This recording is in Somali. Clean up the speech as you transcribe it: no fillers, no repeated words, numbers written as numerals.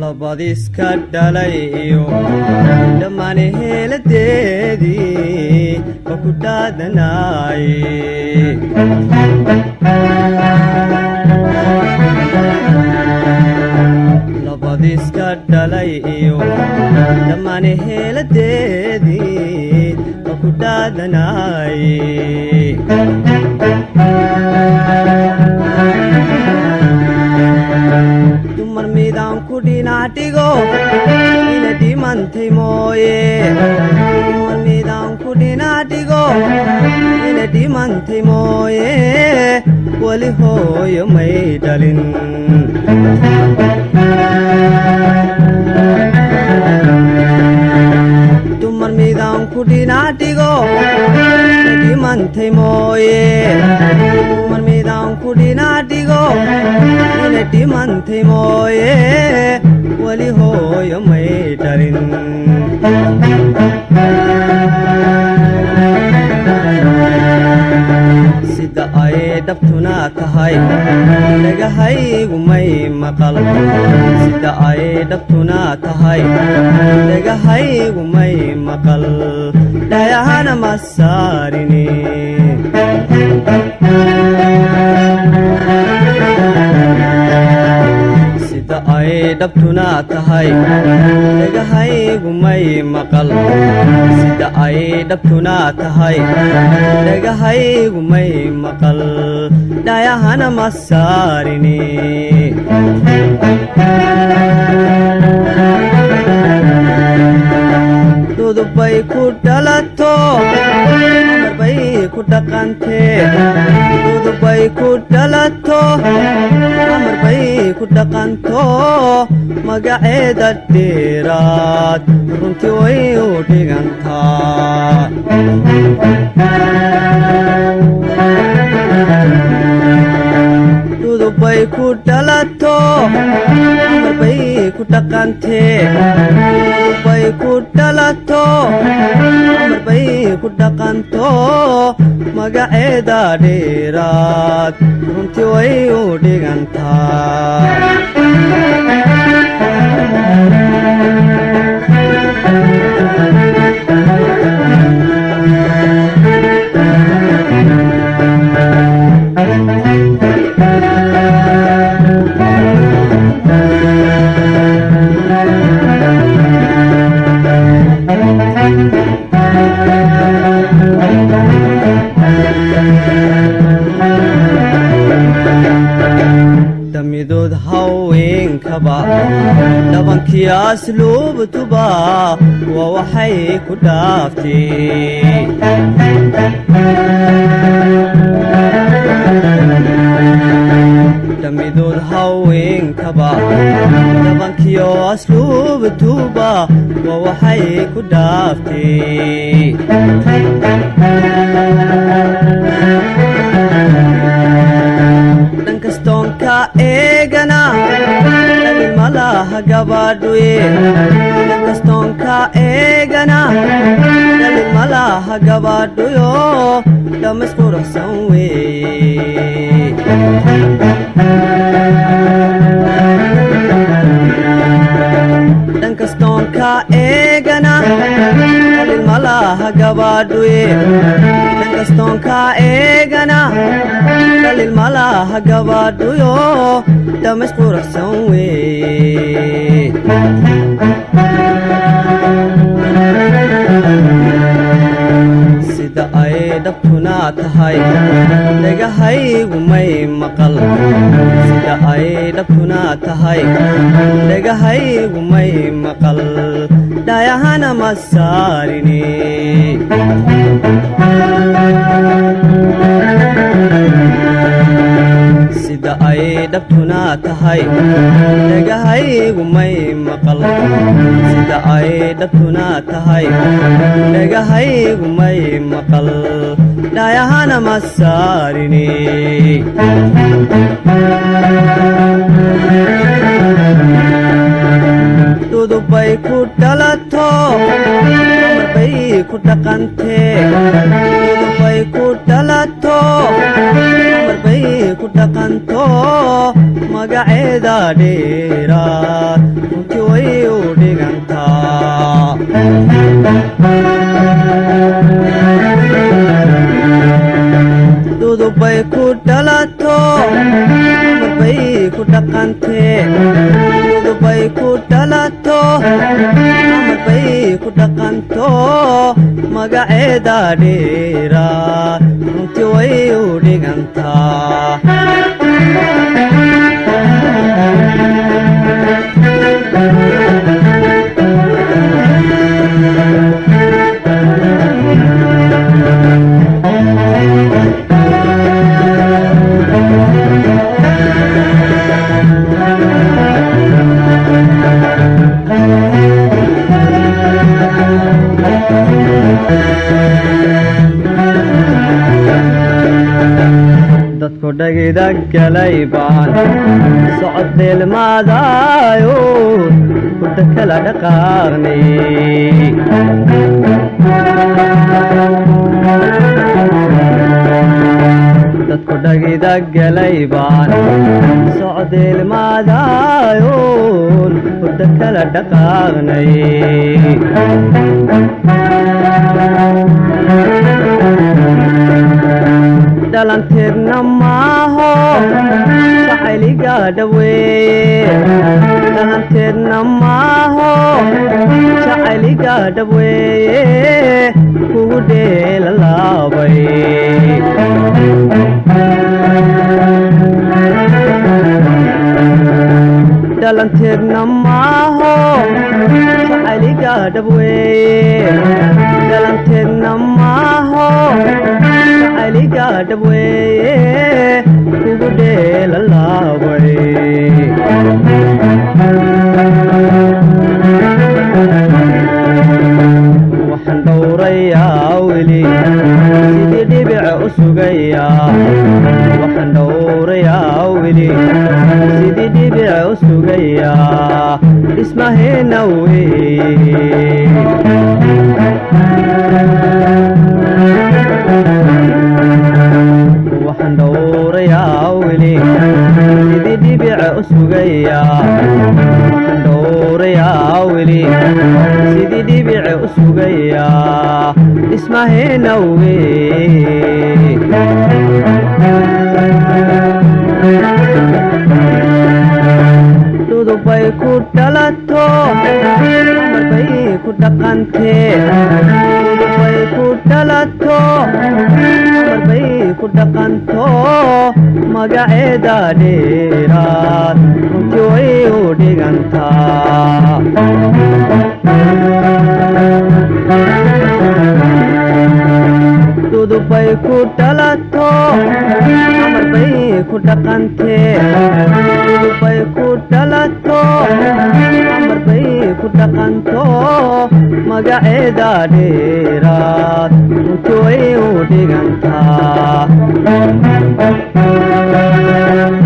labadiska dhalay iyo dhamaan heladeedii ku dhadanaayay labadiska dhalay iyo dhamaan heladeedii ku dhadanaayay moye wali hoyo may dalin tumar midaan ku dhinaatigo di mantay moye tumar midaan ku dhinaatigo di mantay moye wali hoyo may dalin dabtuna kahay lagahay gumay maqal sida ay dabtuna kahay lagahay gumay maqal dayahana masarini sida ay dabtuna kahay lagahay gumay maqal sida ay dabtuna kahay lagahay gumay maqal dayahana masarini dudu bay ku dhalato mar bay ku dhaqante dudu bay ku dhalato mar bay ku dhaqanto magaceeda dheeraad runtii way u dhigantaa bay ku dhalato mar bay ku dhaqante bay ku dhalato mar bay ku dhaqanto magaceeda dheeraad runtii way u dhigantaa damidood haween kaba dhabanki asluub tuba waa waxay ku dhaaftay damidood haween kaba dhabanki asluub tuba waa waxay ku dhaaftay Stonka egana, nabi malaha gabadwe. Stonka egana, nabi malaha gabadwe. Damas pura sanwe. Danka stonka egana, nabi malaha gabadwe. Stonka egana dalil malaha gabadhu yo damas qurxsan we sida ay dabtuna tahay lagahay gumay maqal sida ay dabtuna tahay lagahay gumay maqal dayahana masarini sida ay dhabtuna tahay dhagahaygu may maqal sida ay dhabtuna tahay dhagahaygu may maqal dhayahana masaarini tudubay ku dhalato bay ku dhaqante tudubay ku dhalato bay ku dhaqanto magaceeda dheera runtii way u dhigantaa tudubay ku dhalato bay ku dhaqante tudubay ku dhalato bay ku dhaqanto magaceeda dheera runtii way u dhiganta Kalay baan socod dil maadayo kuta kala dhaqarnay dadku dhagida galay baan socod dil maadayo kuta kala dhaqarnay dhalanteedna maaho saxayliga dhaweeye dhalanteedna maaho saxayliga dhaweeye kugu dheelalaabay dhalanteedna maaho saxayliga dhaweeye dhalanteedna maaho Kadwe kudel laway waxan dawraya wali sidii dhibic usugaya waxan dawraya wali sidii dhibic usugaya ismahena wey usugaya dawraya wali sidii dhibic usugaya ismahena wey tudubay ku dhalato bay ku dhaqante tudubay ku dhalato bay ku dhaqanto magaceeda dheera runtii way u dhigantaa tudubay ku dhalato bay ku dhaqante tudubay ku dhalato bay ku dhaqanto magaceeda dheera runtii way u dhigantaa Thank you.